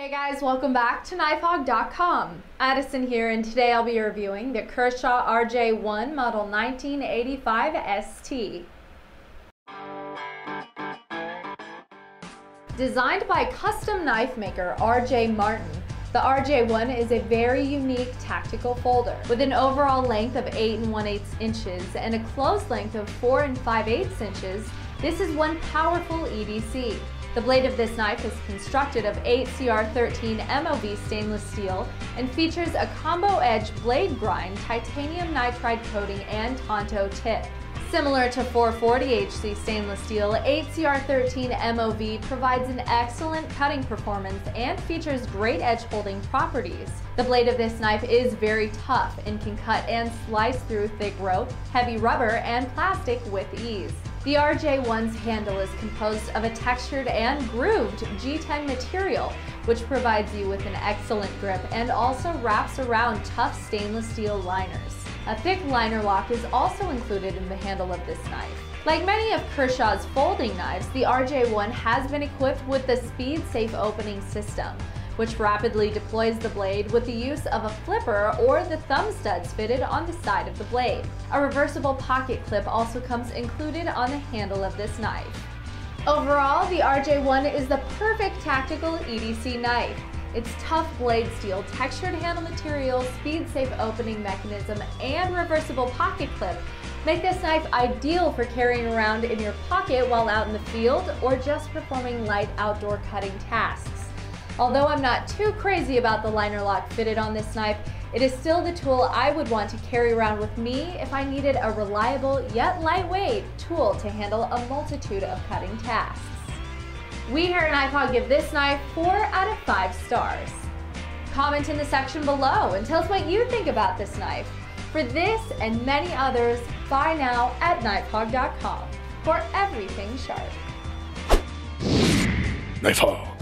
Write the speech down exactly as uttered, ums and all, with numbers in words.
Hey guys, welcome back to knife hog dot com. Addison here, and today I'll be reviewing the Kershaw R J one model nineteen eighty-five S T. Designed by custom knife maker R J Martin, the R J one is a very unique tactical folder with an overall length of eight and one eighth inches and a closed length of four and five eighths inches. This is one powerful E D C. The blade of this knife is constructed of eight C R thirteen M O V stainless steel and features a combo edge blade grind, titanium nitride coating, and Tonto tip. Similar to four forty H C stainless steel, eight C R thirteen M O V provides an excellent cutting performance and features great edge holding properties. The blade of this knife is very tough and can cut and slice through thick rope, heavy rubber, and plastic with ease. The R J one's handle is composed of a textured and grooved G ten material, which provides you with an excellent grip and also wraps around tough stainless steel liners. A thick liner lock is also included in the handle of this knife. Like many of Kershaw's folding knives, the R J one has been equipped with the SpeedSafe opening system, which rapidly deploys the blade with the use of a flipper or the thumb studs fitted on the side of the blade. A reversible pocket clip also comes included on the handle of this knife. Overall, the R J one is the perfect tactical E D C knife. Its tough blade steel, textured handle material, speed-safe opening mechanism, and reversible pocket clip make this knife ideal for carrying around in your pocket while out in the field or just performing light outdoor cutting tasks. Although I'm not too crazy about the liner lock fitted on this knife, it is still the tool I would want to carry around with me if I needed a reliable yet lightweight tool to handle a multitude of cutting tasks. We here at Knife Hog give this knife four out of five stars. Comment in the section below and tell us what you think about this knife. For this and many others, buy now at knife hog dot com for everything sharp. Knife Hog.